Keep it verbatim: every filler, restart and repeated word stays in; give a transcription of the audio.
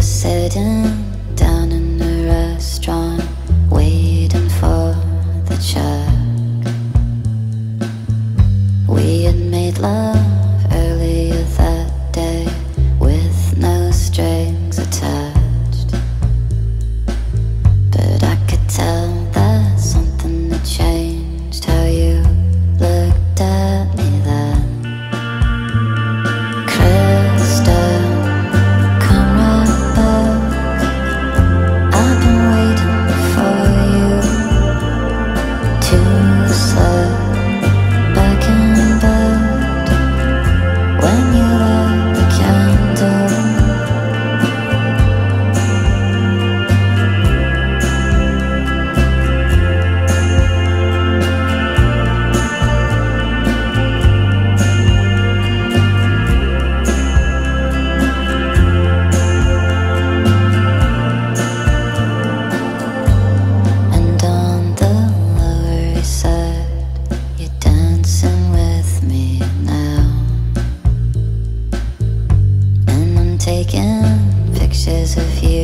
were sitting down in the restaurant, waiting for the check. We had made love earlier that day, with no strings attached. But I could tell that something had changed, how you looked at me then. Pictures of you